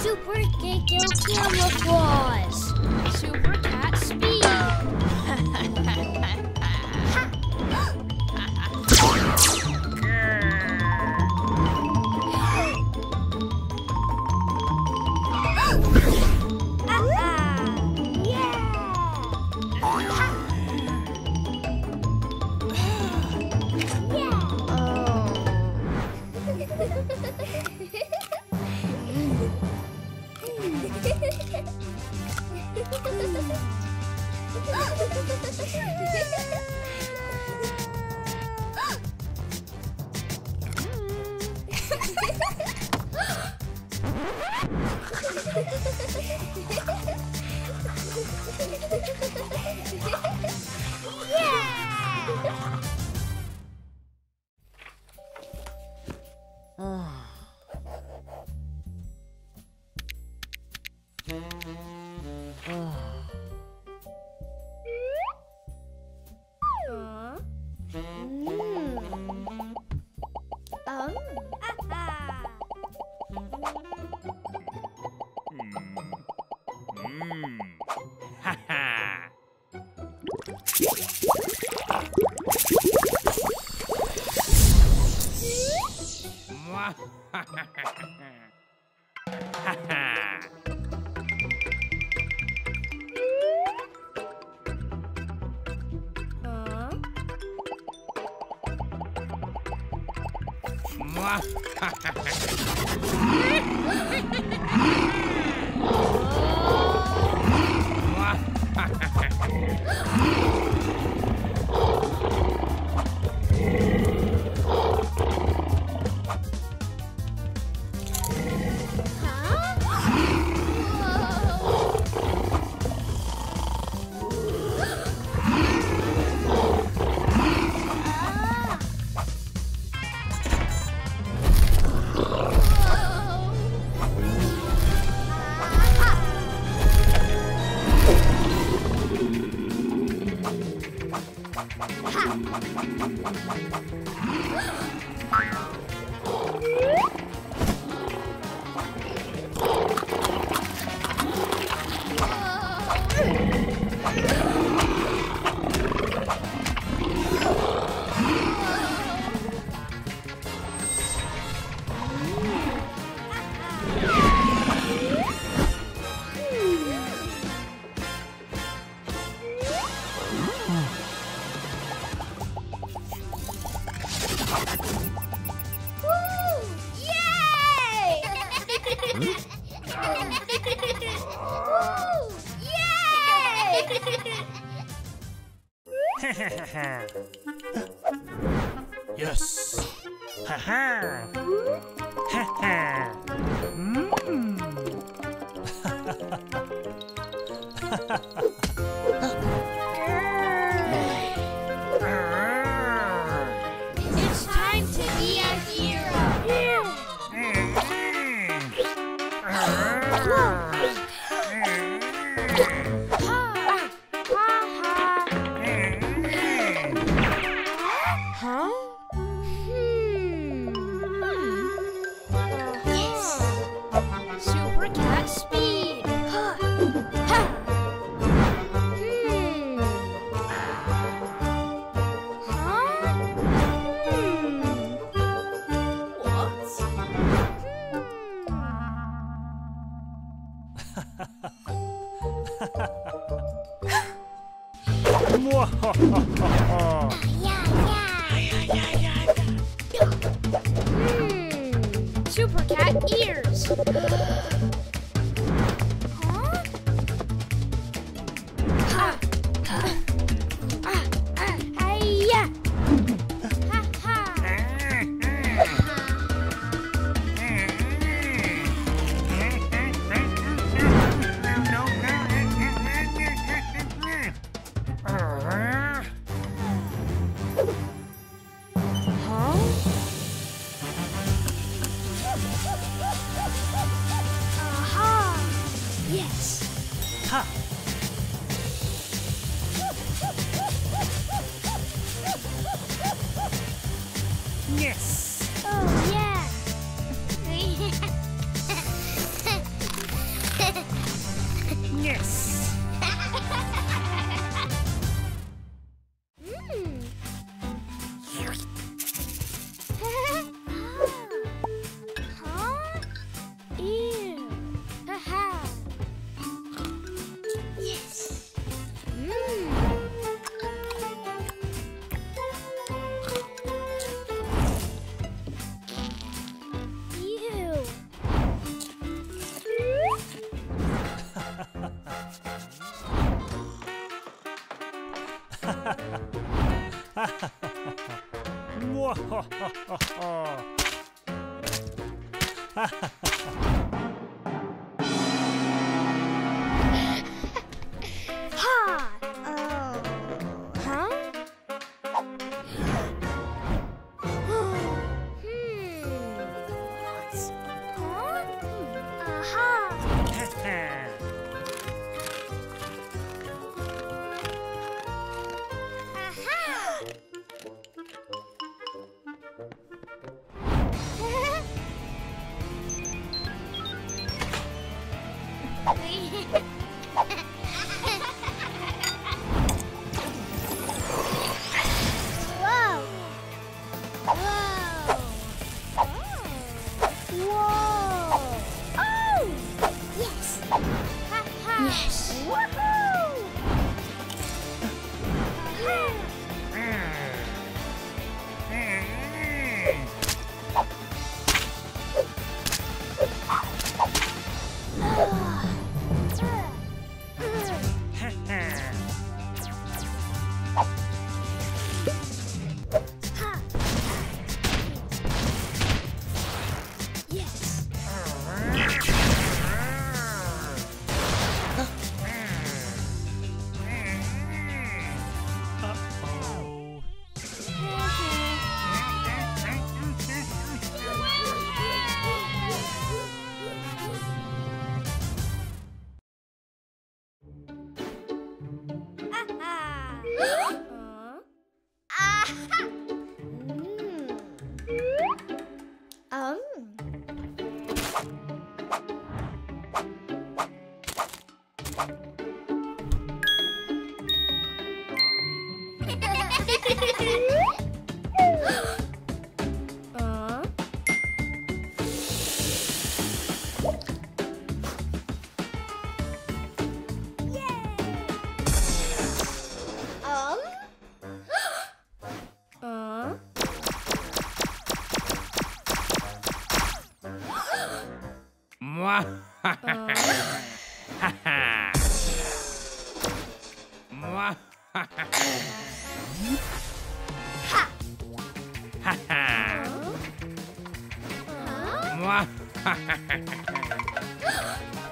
Super Gekko Camouflage! Super Cat Speed! Yes! Oh, yeah! Yes! Mm. Huh? Ew! Haha! Yes! Mm. Ha ha ha ha ha!